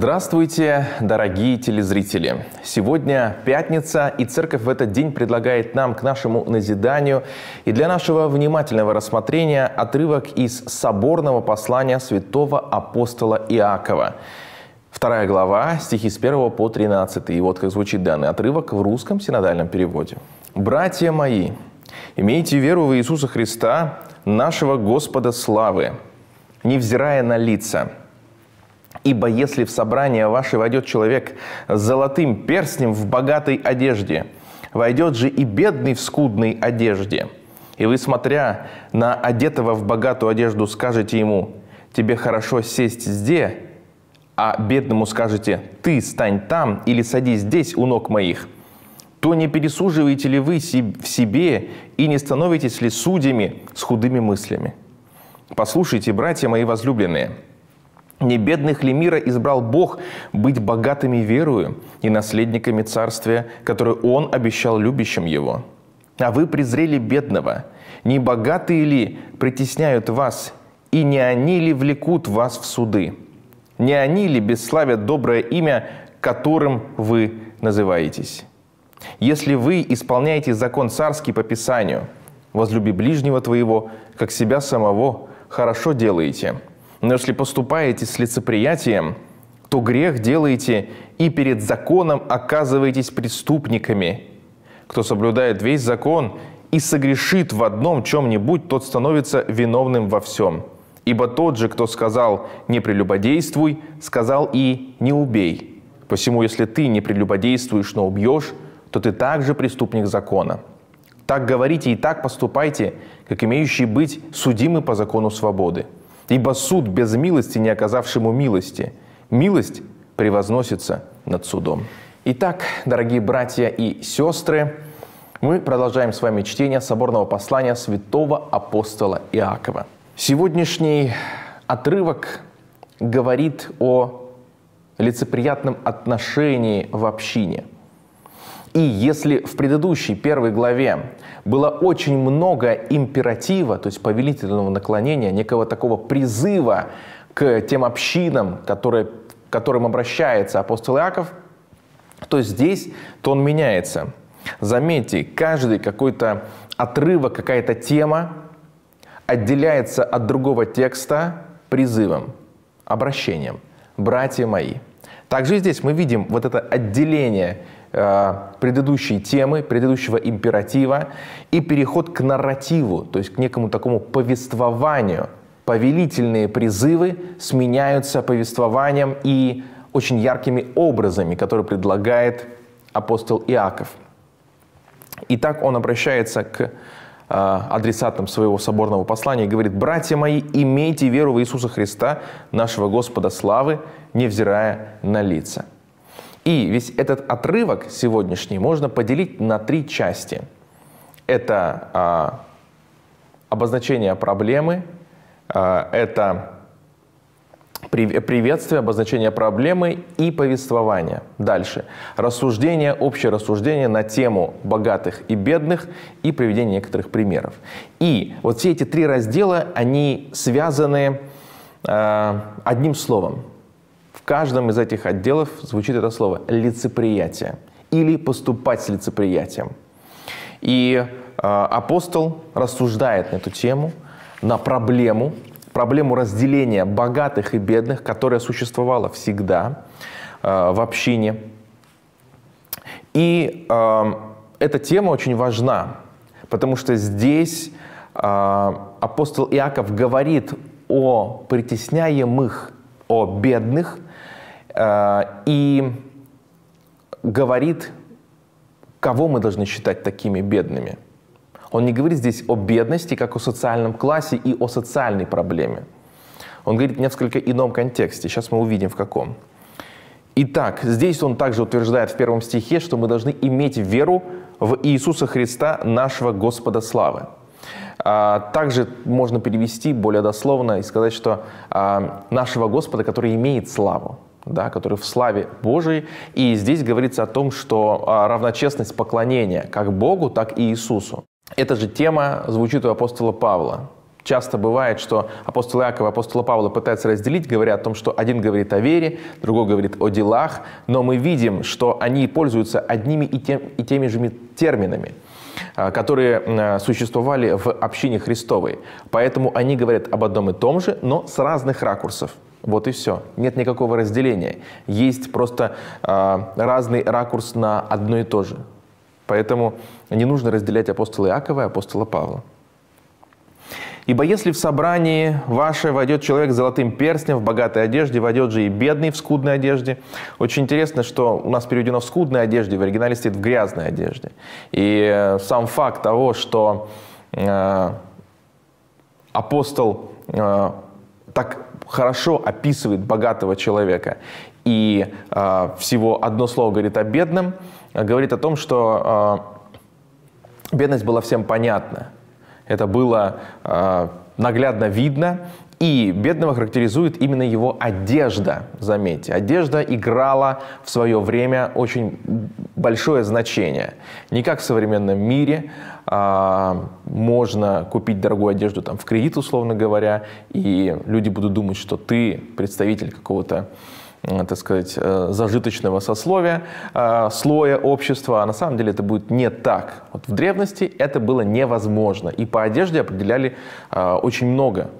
Здравствуйте, дорогие телезрители! Сегодня пятница, и церковь в этот день предлагает нам к нашему назиданию и для нашего внимательного рассмотрения отрывок из соборного послания святого апостола Иакова. 2 глава, стихи с 1 по 13. И вот как звучит данный отрывок в русском синодальном переводе. «Братья мои, имейте веру в Иисуса Христа, нашего Господа славы, невзирая на лица». Ибо если в собрание ваше войдет человек с золотым перстнем в богатой одежде, войдет же и бедный в скудной одежде, и вы, смотря на одетого в богатую одежду, скажете ему: «Тебе хорошо сесть здесь», а бедному скажете: «Ты стань там или садись здесь у ног моих», то не пересуживаете ли вы в себе и не становитесь ли судьями с худыми мыслями? Послушайте, братья мои возлюбленные, не бедных ли мира избрал Бог быть богатыми верою и наследниками Царствия, которое Он обещал любящим Его? А вы презрели бедного. Не богатые ли притесняют вас, и не они ли влекут вас в суды? Не они ли бесславят доброе имя, которым вы называетесь? Если вы исполняете закон царский по Писанию, возлюби ближнего твоего, как себя самого, хорошо делаете». Но если поступаете с лицеприятием, то грех делаете и перед законом оказываетесь преступниками. Кто соблюдает весь закон и согрешит в одном чем-нибудь, тот становится виновным во всем. Ибо тот же, кто сказал «не прелюбодействуй», сказал и «не убей». Посему, если ты не прелюбодействуешь, но убьешь, то ты также преступник закона. Так говорите и так поступайте, как имеющие быть судимы по закону свободы. Ибо суд без милости, не оказавшему милости. Милость превозносится над судом. Итак, дорогие братья и сестры, мы продолжаем с вами чтение соборного послания святого апостола Иакова. Сегодняшний отрывок говорит о лицеприятном отношении в общине. И если в предыдущей первой главе было очень много императива, то есть повелительного наклонения, некого такого призыва к тем общинам, к которым обращается апостол Иаков, то здесь тон меняется. Заметьте, каждый какой-то отрывок, какая-то тема отделяется от другого текста призывом, обращением. «Братья мои». Также здесь мы видим вот это отделение предыдущей темы, предыдущего императива и переход к нарративу, то есть к некому такому повествованию. Повелительные призывы сменяются повествованием и очень яркими образами, которые предлагает апостол Иаков. Итак, он обращается к адресатам своего соборного послания и говорит: «Братья мои, имейте веру в Иисуса Христа, нашего Господа славы, невзирая на лица». И весь этот отрывок сегодняшний можно поделить на три части. Это обозначение проблемы, это приветствие, обозначение проблемы и повествование. Дальше. Рассуждение, общее рассуждение на тему богатых и бедных и приведение некоторых примеров. И вот все эти три раздела, они связаны одним словом. В каждом из этих отделов звучит это слово «лицеприятие» или «поступать с лицеприятием». И апостол рассуждает на эту тему, на проблему разделения богатых и бедных, которая существовала всегда в общине. И эта тема очень важна, потому что здесь апостол Иаков говорит о притесняемых, о бедных, и говорит, кого мы должны считать такими бедными. Он не говорит здесь о бедности, как о социальном классе и о социальной проблеме. Он говорит в несколько ином контексте. Сейчас мы увидим, в каком. Итак, здесь он также утверждает в первом стихе, что мы должны иметь веру в Иисуса Христа, нашего Господа славы. Также можно перевести более дословно и сказать, что нашего Господа, который имеет славу, да, который в славе Божией. И здесь говорится о том, что равночестность поклонения как Богу, так и Иисусу. Эта же тема звучит у апостола Павла. часто бывает, что апостол Иаков и апостола Павла пытаются разделить, говоря о том, что один говорит о вере, другой говорит о делах, но мы видим, что они пользуются одними и теми же терминами, которые существовали в общине Христовой. Поэтому они говорят об одном и том же, но с разных ракурсов. Вот и все. Нет никакого разделения. Есть просто разный ракурс на одно и то же. Поэтому не нужно разделять апостола Иакова и апостола Павла. «Ибо если в собрании ваше войдет человек с золотым перстнем, в богатой одежде, войдет же и бедный в скудной одежде». Очень интересно, что у нас переведено «в скудной одежде», в оригинале стоит «в грязной одежде». И сам факт того, что апостол так хорошо описывает богатого человека и всего одно слово говорит о бедном, говорит о том, что бедность была всем понятна. Это было наглядно видно, и бедного характеризует именно его одежда, заметьте. Одежда играла в свое время очень большое значение. Не как в современном мире можно купить дорогую одежду там, в кредит, условно говоря, и люди будут думать, что ты представитель какого-то, так сказать, зажиточного сословия, слоя общества, а на самом деле это будет не так. Вот в древности это было невозможно, и по одежде определяли очень много,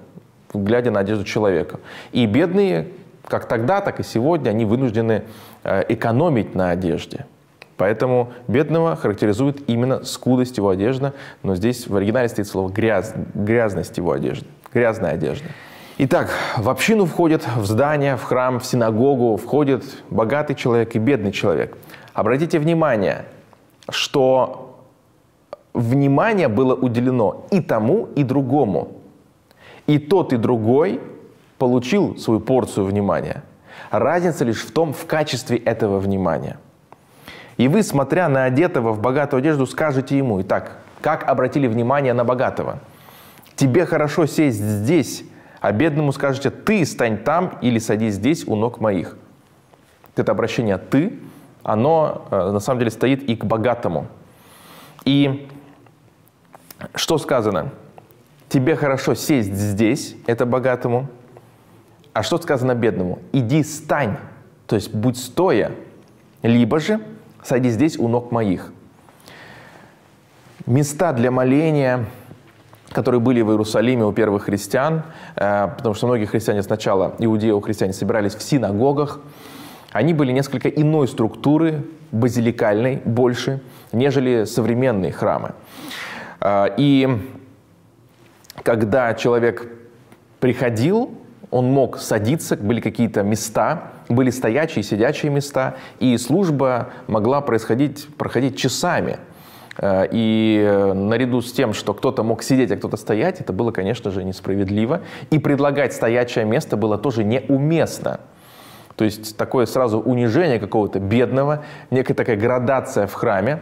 глядя на одежду человека. И бедные, как тогда, так и сегодня, они вынуждены экономить на одежде. Поэтому бедного характеризует именно скудость его одежды, но здесь в оригинале стоит слово «грязность его одежды», «грязная одежда». Итак, в общину входит, в здание, в храм, в синагогу входит богатый человек и бедный человек. Обратите внимание, что внимание было уделено и тому, и другому. И тот, и другой получил свою порцию внимания. Разница лишь в том, в качестве этого внимания. И вы, смотря на одетого в богатую одежду, скажете ему: «Итак, как обратили внимание на богатого? Тебе хорошо сесть здесь». А бедному скажете: «Ты стань там или садись здесь у ног моих». Это обращение «ты», оно на самом деле стоит и к богатому. И что сказано? «Тебе хорошо сесть здесь», это богатому. А что сказано бедному? «Иди стань», то есть «будь стоя», либо же «садись здесь у ног моих». Места для моления, которые были в Иерусалиме у первых христиан, потому что многие христиане сначала, иудеи-христиане, собирались в синагогах. Они были несколько иной структуры, базиликальной больше, нежели современные храмы. И когда человек приходил, он мог садиться, были какие-то места, были стоячие и сидячие места, и служба могла проходить часами. И наряду с тем, что кто-то мог сидеть, а кто-то стоять, это было, конечно же, несправедливо. И предлагать стоячее место было тоже неуместно. То есть такое сразу унижение какого-то бедного, некая такая градация в храме.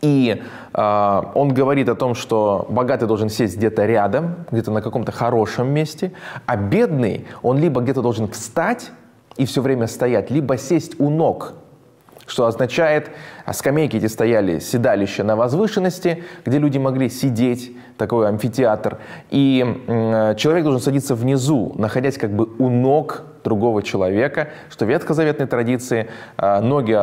И он говорит о том, что богатый должен сесть где-то рядом, где-то на каком-то хорошем месте, а бедный, он либо где-то должен встать и все время стоять, либо сесть у ног. Что означает, скамейки эти стояли, седалище на возвышенности, где люди могли сидеть, такой амфитеатр. И человек должен садиться внизу, находясь как бы у ног другого человека, что в ветхозаветной традиции люди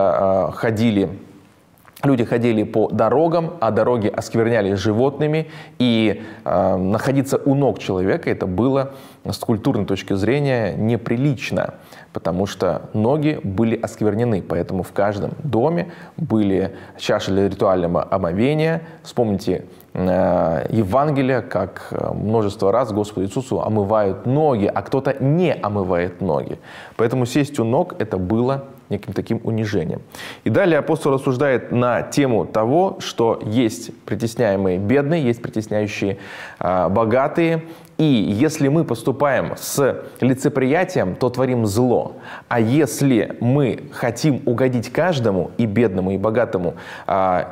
ходили по дорогам, а дороги осквернялись животными, и находиться у ног человека это было с культурной точки зрения неприлично, потому что ноги были осквернены, поэтому в каждом доме были чаши для ритуального омовения. Вспомните Евангелие, как множество раз Господу Иисусу омывают ноги, а кто-то не омывает ноги. Поэтому сесть у ног это было неким таким унижением. И далее апостол рассуждает на тему того, что есть притесняемые бедные, есть притесняющие богатые. И если мы поступаем с лицеприятием, то творим зло. А если мы хотим угодить каждому, и бедному, и богатому,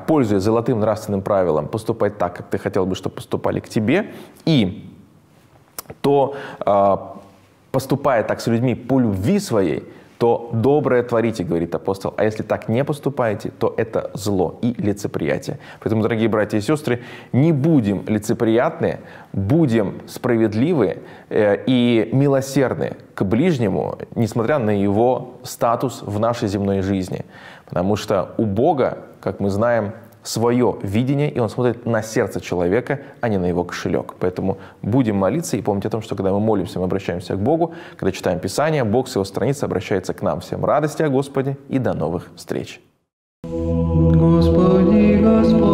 пользуясь золотым нравственным правилом, поступать так, как ты хотел бы, чтобы поступали к тебе, и то поступая так с людьми по любви своей, что доброе творите, говорит апостол, а если так не поступаете, то это зло и лицеприятие. Поэтому, дорогие братья и сестры, не будем лицеприятны, будем справедливы и милосердны к ближнему, несмотря на его статус в нашей земной жизни. Потому что у Бога, как мы знаем, свое видение, и Он смотрит на сердце человека, а не на его кошелек. Поэтому будем молиться и помнить о том, что когда мы молимся, мы обращаемся к Богу, когда читаем Писание, Бог с Его страницы обращается к нам. Всем радости о Господе и до новых встреч! Господи, Господи.